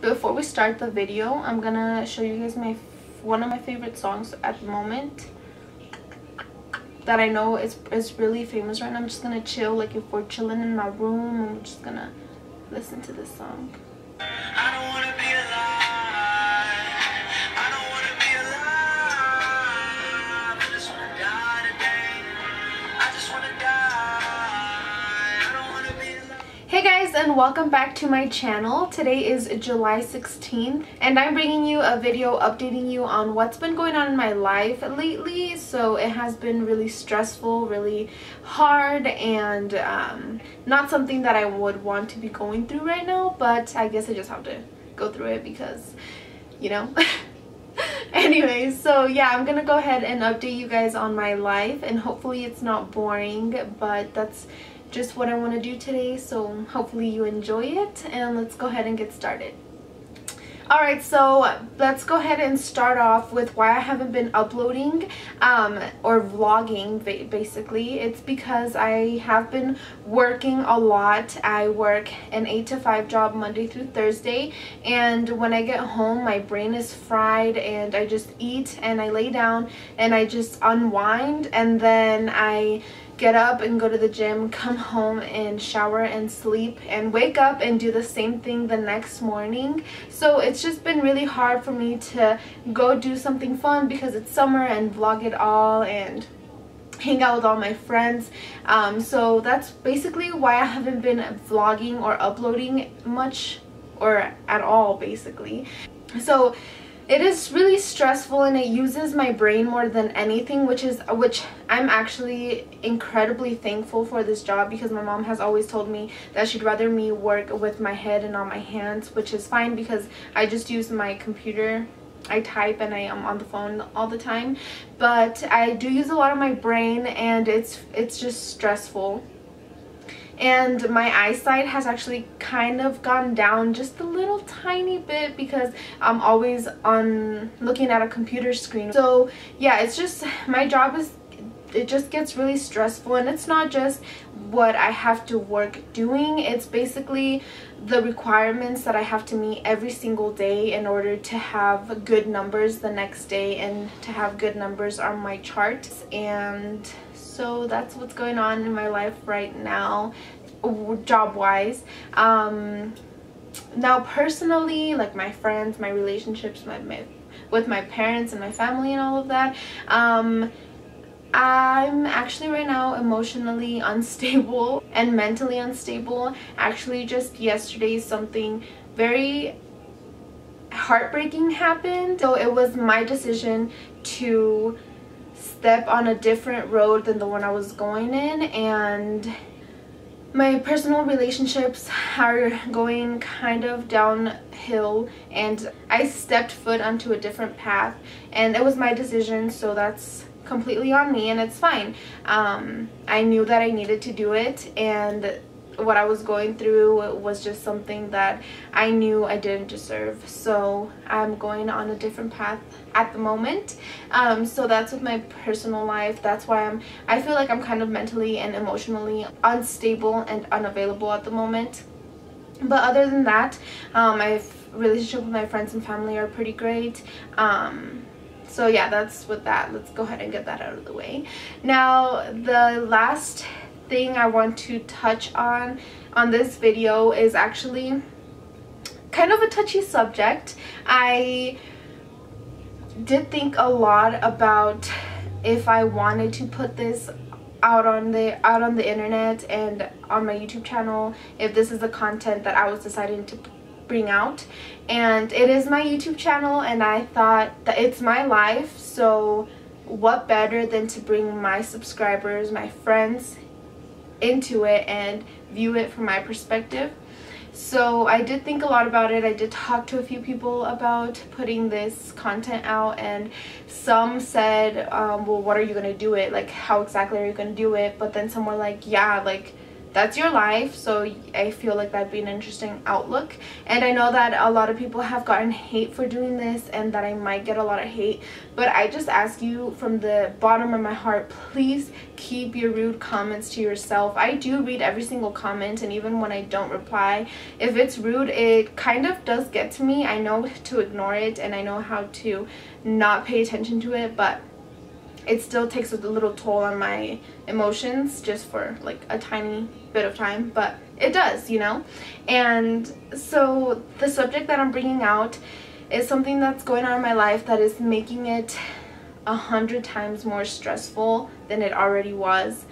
Before we start the video, I'm gonna show you guys one of my favorite songs at the moment that I know is really famous right now. I'm just gonna chill, like if we're chilling in my room, I'm just gonna listen to this song. I don't wanna be alive. I don't wanna be alive. I just wanna die today. I just wanna die. I don't wanna be alive. Hey guys, and welcome back to my channel. Today is July 16th, and I'm bringing you a video updating you on what's been going on in my life lately. So it has been really stressful, really hard, and not something that I would want to be going through right now, but I guess I just have to go through it because, you know. Anyways, so yeah, I'm gonna go ahead and update you guys on my life, and hopefully it's not boring, but that's just what I want to do today, so hopefully you enjoy it, and let's go ahead and get started. Alright, so let's go ahead and start off with why I haven't been uploading or vlogging, basically. It's because I have been working a lot. I work an 8-to-5 job Monday through Thursday, and when I get home, my brain is fried, and I just eat, and I lay down, and I just unwind, and then I get up and go to the gym, come home and shower and sleep and wake up and do the same thing the next morning. So it's just been really hard for me to go do something fun because it's summer and vlog it all and hang out with all my friends. So that's basically why I haven't been vlogging or uploading much or at all, basically. So it is really stressful, and it uses my brain more than anything, which I'm actually incredibly thankful for this job, because my mom has always told me that she'd rather me work with my head and not my hands, which is fine because I just use my computer. I type and I am on the phone all the time, but I do use a lot of my brain, and it's just stressful. And my eyesight has actually kind of gone down just a little tiny bit because I'm always on looking at a computer screen. So yeah, it's just my job is, it just gets really stressful, and it's not just what I have to work doing, it's basically the requirements that I have to meet every single day in order to have good numbers the next day and to have good numbers on my charts. And so that's what's going on in my life right now, job wise. Now personally, like my friends, my relationships, with my parents and my family and all of that, I'm actually right now emotionally unstable and mentally unstable. Actually, just yesterday something very heartbreaking happened. So it was my decision to step on a different road than the one I was going in, and my personal relationships are going kind of downhill, and I stepped foot onto a different path, and it was my decision, so that's completely on me, and it's fine. I knew that I needed to do it, and what I was going through was just something that I knew I didn't deserve, so I'm going on a different path at the moment. So that's with my personal life. That's why I feel like I'm kind of mentally and emotionally unstable and unavailable at the moment. But other than that, my relationship with my friends and family are pretty great. So yeah, that's with that. Let's go ahead and get that out of the way. Now, the last thing I want to touch on this video is actually kind of a touchy subject. I did think a lot about if I wanted to put this out on the internet and on my YouTube channel, if this is the content that I was deciding to bring out. And it is my YouTube channel, and I thought that it's my life, so what better than to bring my subscribers, my friends, into it and view it from my perspective. So I did think a lot about it. I did talk to a few people about putting this content out, and some said, well, what are you gonna do it? Like, how exactly are you gonna do it? But then some were like, yeah, like that's your life. So I feel like that'd be an interesting outlook. And I know that a lot of people have gotten hate for doing this and that I might get a lot of hate, but I just ask you from the bottom of my heart, please keep your rude comments to yourself. I do read every single comment, and even when I don't reply, if it's rude, it kind of does get to me. I know to ignore it and I know how to not pay attention to it, but it still takes a little toll on my emotions just for like a tiny bit of time, but it does, you know. And so the subject that I'm bringing out is something that's going on in my life that is making it 100 times more stressful than it already was.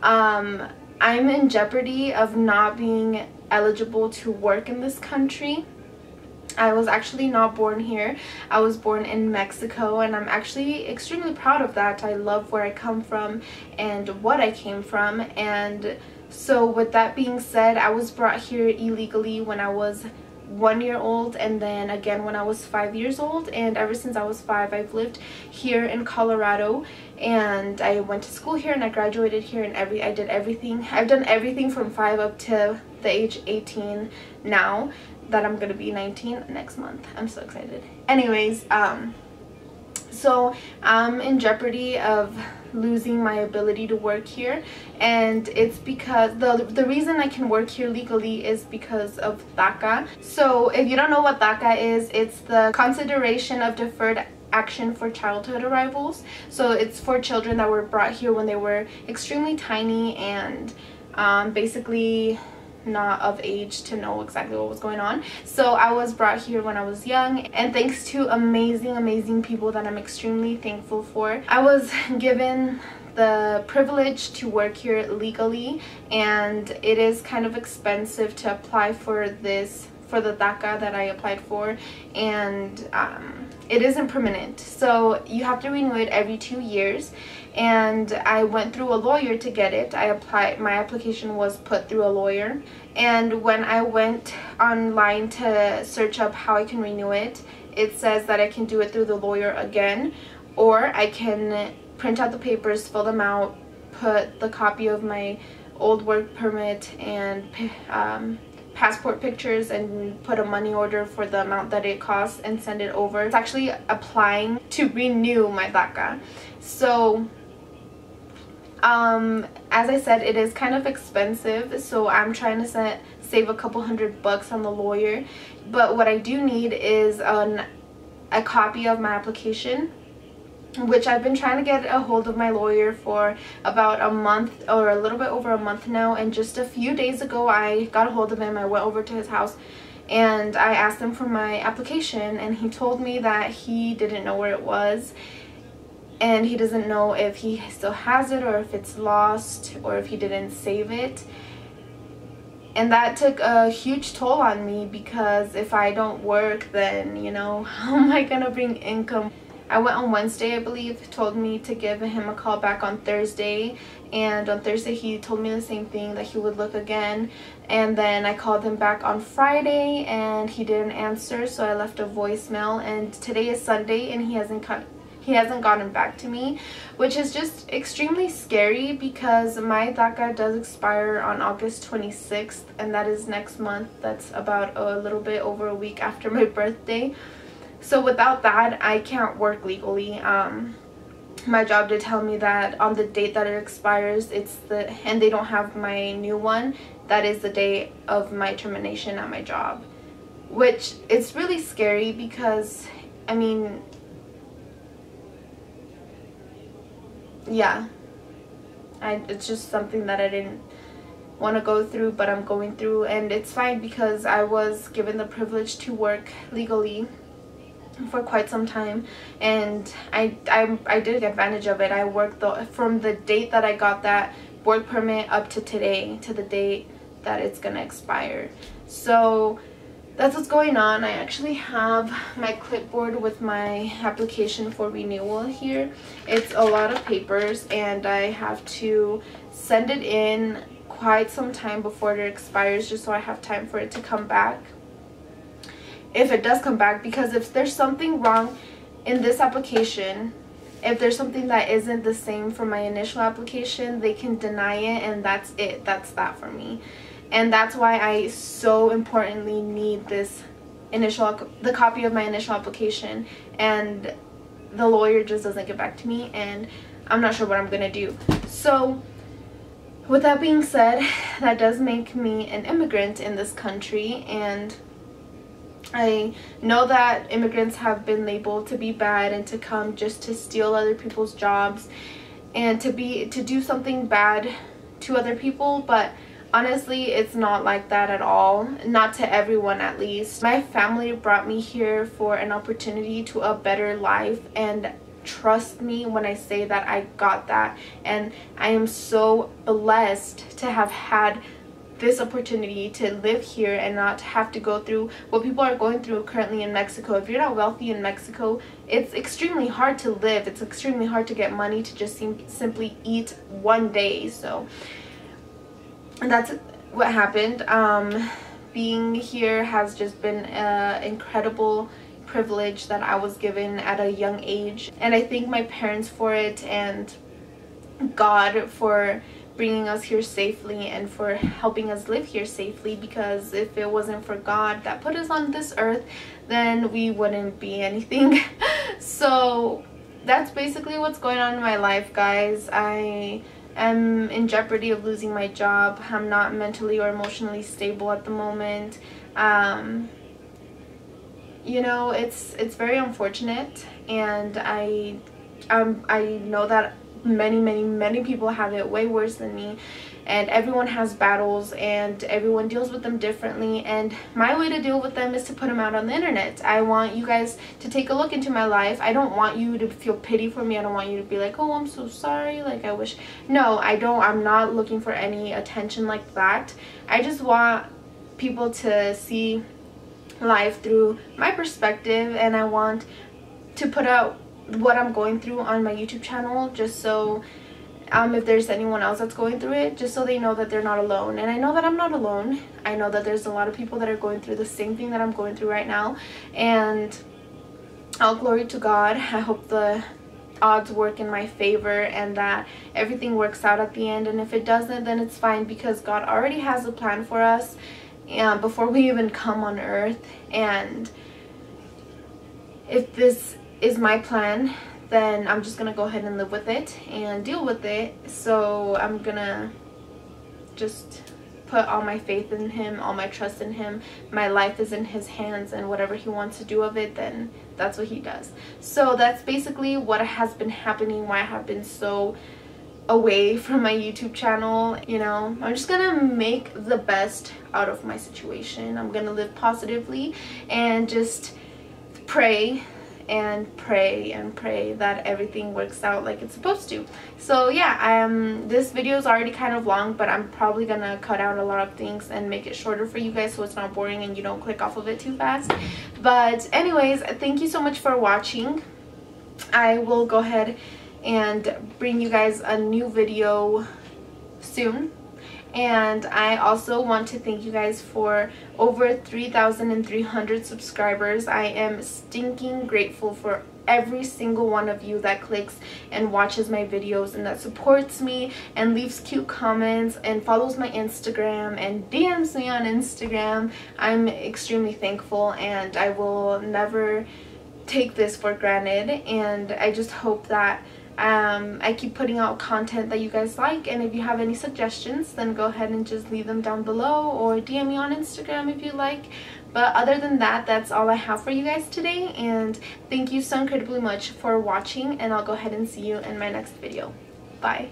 I'm in jeopardy of not being eligible to work in this country. I was actually not born here. I was born in Mexico, and I'm actually extremely proud of that. I love where I come from and what I came from. And so with that being said, I was brought here illegally when I was 1 year old, and then again when I was 5 years old, and ever since I was five I've lived here in Colorado, and I went to school here and I graduated here, and I've done everything from five up to the age 18 now that I'm gonna be 19 next month. I'm so excited. Anyways, so I'm in jeopardy of losing my ability to work here, and it's because the reason I can work here legally is because of DACA. So if you don't know what DACA is, it's the consideration of deferred action for childhood arrivals. So it's for children that were brought here when they were extremely tiny and basically not of age to know exactly what was going on. So I was brought here when I was young, and thanks to amazing people that I'm extremely thankful for, I was given the privilege to work here legally. And it is kind of expensive to apply for this, for the DACA that I applied for, and it isn't permanent, so you have to renew it every 2 years. And I went through a lawyer to get it. My application was put through a lawyer, and when I went online to search up how I can renew it, it says that I can do it through the lawyer again, or I can print out the papers, fill them out, put the copy of my old work permit and passport pictures, and put a money order for the amount that it costs and send it over. It's actually applying to renew my DACA. So as I said, it is kind of expensive, so I'm trying to save a couple $100 on the lawyer. But what I do need is a copy of my application, which I've been trying to get a hold of my lawyer for about a month, or a little bit over a month now. And just a few days ago I got a hold of him. I went over to his house and I asked him for my application, and he told me that he didn't know where it was, and he doesn't know if he still has it, or if it's lost, or if he didn't save it. And that took a huge toll on me, because if I don't work, then, you know, how am I gonna bring income? I went on Wednesday, I believe, told me to give him a call back on Thursday, and on Thursday he told me the same thing, that he would look again. And then I called him back on Friday and he didn't answer, so I left a voicemail. And today is Sunday and he hasn't gotten back to me, which is just extremely scary, because my DACA does expire on August 26th, and that is next month. That's about a little bit over a week after my birthday. So without that, I can't work legally. My job did tell me that on the date that it expires, and they don't have my new one, that is the day of my termination at my job. Which, it's really scary, because, I mean, yeah. It's just something that I didn't want to go through, but I'm going through. And it's fine, because I was given the privilege to work legally for quite some time, and I did take advantage of it. I worked from the date that I got that work permit up to today, to the date that it's gonna expire. So that's what's going on. I actually have my clipboard with my application for renewal here. It's a lot of papers, and I have to send it in quite some time before it expires, just so I have time for it to come back, if it does come back. Because if there's something wrong in this application, If there's something that isn't the same for my initial application, they can deny it, and that's it. That's that for me. And that's why I so importantly need this the copy of my initial application, and the lawyer just doesn't get back to me, and I'm not sure what I'm gonna do. So with that being said, that does make me an immigrant in this country, and I know that immigrants have been labeled to be bad and to come just to steal other people's jobs and to do something bad to other people, but honestly, it's not like that at all. Not to everyone, at least. My family brought me here for an opportunity to a better life, and trust me when I say that I got that, and I am so blessed to have had this opportunity to live here and not have to go through what people are going through currently in Mexico. If you're not wealthy in Mexico, it's extremely hard to live. It's extremely hard to get money to just simply eat one day. So that's what happened. Being here has just been an incredible privilege that I was given at a young age, and I thank my parents for it and God for bringing us here safely and for helping us live here safely, because if it wasn't for God that put us on this earth, then we wouldn't be anything. So that's basically what's going on in my life, guys. I am in jeopardy of losing my job. I'm not mentally or emotionally stable at the moment. You know, it's very unfortunate, and I know that many people have it way worse than me, and everyone has battles and everyone deals with them differently, and my way to deal with them is to put them out on the internet. I want you guys to take a look into my life. I don't want you to feel pity for me. I don't want you to be like, oh, I'm so sorry, like I wish. No, I don't. I'm not looking for any attention like that. I just want people to see life through my perspective, and I want to put out what I'm going through on my YouTube channel, just so if there's anyone else that's going through it, just so they know that they're not alone. And I know that I'm not alone. I know that there's a lot of people that are going through the same thing that I'm going through right now, and all glory to God. I hope the odds work in my favor and that everything works out at the end, and if it doesn't, then it's fine, because God already has a plan for us before we even come on earth. And if this is my plan, then I'm just gonna go ahead and live with it and deal with it. So I'm gonna just put all my faith in him, all my trust in him. My life is in his hands, and whatever he wants to do of it, then that's what he does. So that's basically what has been happening, why I have been so away from my YouTube channel. You know, I'm just gonna make the best out of my situation. I'm gonna live positively and just pray and pray and pray that everything works out like it's supposed to. So yeah, this video is already kind of long, but I'm probably gonna cut out a lot of things and make it shorter for you guys, so it's not boring and you don't click off of it too fast. But anyways, thank you so much for watching. I will go ahead and bring you guys a new video soon. And I also want to thank you guys for over 3,300 subscribers. I am stinking grateful for every single one of you that clicks and watches my videos and that supports me and leaves cute comments and follows my Instagram and DMs me on Instagram. I'm extremely thankful, and I will never take this for granted, and I just hope that I keep putting out content that you guys like. And if you have any suggestions, then go ahead and just leave them down below or DM me on Instagram if you like. But other than that, that's all I have for you guys today, and thank you so incredibly much for watching, and I'll go ahead and see you in my next video. Bye.